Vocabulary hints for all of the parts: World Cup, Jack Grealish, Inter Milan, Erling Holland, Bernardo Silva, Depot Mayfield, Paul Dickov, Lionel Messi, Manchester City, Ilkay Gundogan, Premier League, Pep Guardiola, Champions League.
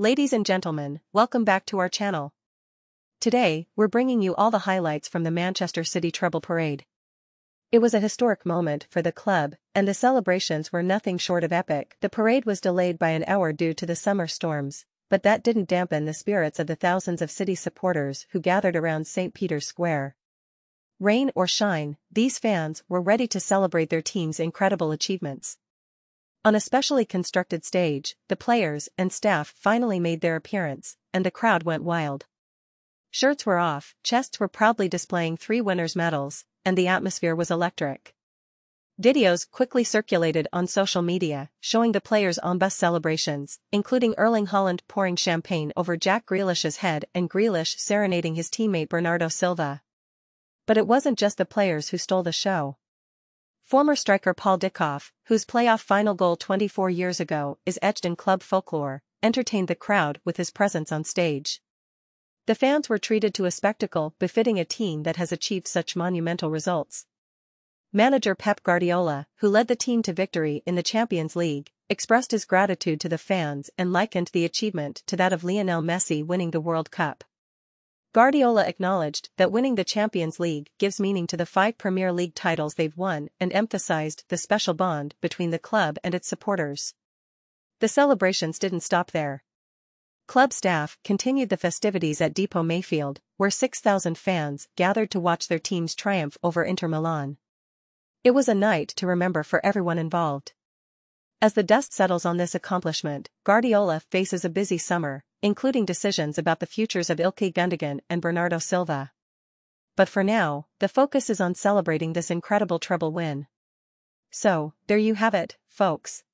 Ladies and gentlemen, welcome back to our channel. Today, we're bringing you all the highlights from the Manchester City treble parade. It was a historic moment for the club, and the celebrations were nothing short of epic. The parade was delayed by an hour due to the summer storms, but that didn't dampen the spirits of the thousands of City supporters who gathered around St. Peter's Square. Rain or shine, these fans were ready to celebrate their team's incredible achievements. On a specially constructed stage, the players and staff finally made their appearance, and the crowd went wild. Shirts were off, chests were proudly displaying three winners' medals, and the atmosphere was electric. Videos quickly circulated on social media, showing the players' on-bus celebrations, including Erling Holland pouring champagne over Jack Grealish's head and Grealish serenading his teammate Bernardo Silva. But it wasn't just the players who stole the show. Former striker Paul Dickov, whose playoff final goal 24 years ago is etched in club folklore, entertained the crowd with his presence on stage. The fans were treated to a spectacle befitting a team that has achieved such monumental results. Manager Pep Guardiola, who led the team to victory in the Champions League, expressed his gratitude to the fans and likened the achievement to that of Lionel Messi winning the World Cup. Guardiola acknowledged that winning the Champions League gives meaning to the 5 Premier League titles they've won and emphasized the special bond between the club and its supporters. The celebrations didn't stop there. Club staff continued the festivities at Depot Mayfield, where 6,000 fans gathered to watch their team's triumph over Inter Milan. It was a night to remember for everyone involved. As the dust settles on this accomplishment, Guardiola faces a busy summer, including decisions about the futures of Ilkay Gundogan and Bernardo Silva. But for now, the focus is on celebrating this incredible treble win. So, there you have it, folks.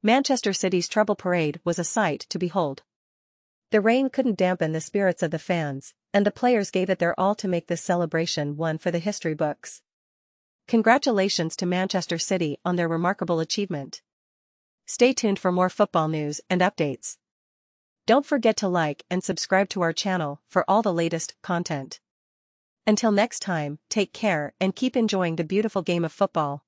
Manchester City's treble parade was a sight to behold. The rain couldn't dampen the spirits of the fans, and the players gave it their all to make this celebration one for the history books. Congratulations to Manchester City on their remarkable achievement. Stay tuned for more football news and updates. Don't forget to like and subscribe to our channel for all the latest content. Until next time, take care and keep enjoying the beautiful game of football.